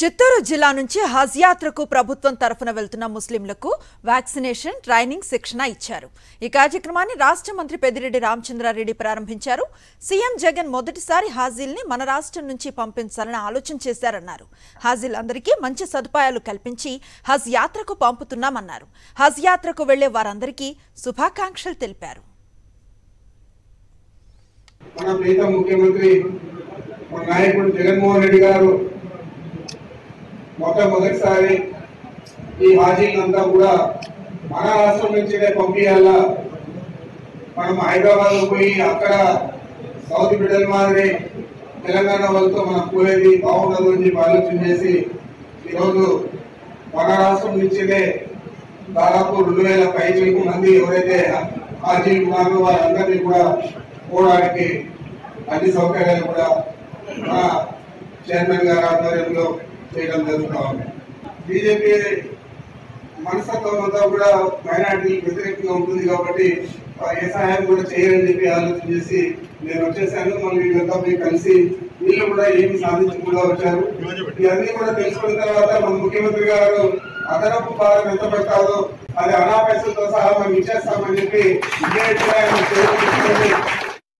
చిత్తూరు జిల్లా నుంచి హజ్ యాత్రకు ప్రభుత్వం తరపున వెళ్తున్న ముస్లింలకు వ్యాక్సినేషన్ ట్రైనింగ్ శిక్షణ ఇచ్చారు। ఈ కార్యక్రమాన్ని రాష్ట్ర మంత్రి పెద్దిరెడ్డి రామచంద్రారెడ్డి ప్రారంభించారు। సీఎం జగన్ మొదటిసారి హాజీల్ని మన రాష్ట్రం నుంచి పంపించాలని ఆలోచన చేశారన్నారు। హాజీలందరికీ మంచి సదుపాయాలు కల్పించి హజ్ యాత్రకు పంపుతున్నామన్నారు। హజ్ యాత్రకు వెళ్లే వారందరికీ శుభాకాంక్షలు తెలిపారు। మన ప్రియత ముఖ్యమంత్రి మన నాయకుడు జగన్ మోహన్ రెడ్డి గారు మొట్టమొదటిసారి ఈ హాజీలంతా కూడా మన రాష్ట్రం నుంచి పంపించాల। మనం హైదరాబాద్లో పోయి అక్కడ సౌత్ బిడ్డల మాదిరి తెలంగాణ వాళ్ళతో మనం పోయేది బాగుండదు అని చెప్పి ఆలోచన చేసి ఈరోజు మన రాష్ట్రం నుంచినే దాదాపు 2000 మంది ఎవరైతే హాజీలు ఉన్నారో వారందరినీ కూడా పోవడానికి అన్ని సౌకర్యాలు కూడా మన చైర్మన్ గారి ఆధ్వర్యంలో చేయడం జరుగుతూ ఉంది। బీజేపీ మనస్తత్వం అంతా కూడా మైనార్టీలకు వ్యతిరేకంగా ఉంటుంది కాబట్టి ఏ సహాయం కూడా చేయాలని చెప్పి ఆలోచన చేసి నేను వచ్చేసాను। మళ్ళీ వీళ్ళంతా పోయి కలిసి వీళ్ళు కూడా ఏమి సాధించకుండా వచ్చారు। ఇవన్నీ కూడా తెలుసుకున్న తర్వాత మన ముఖ్యమంత్రి గారు అదనపు భారం ఎంత పెడతారో అది అనాపైసలతో సహా మనం ఇచ్చేస్తామని చెప్పి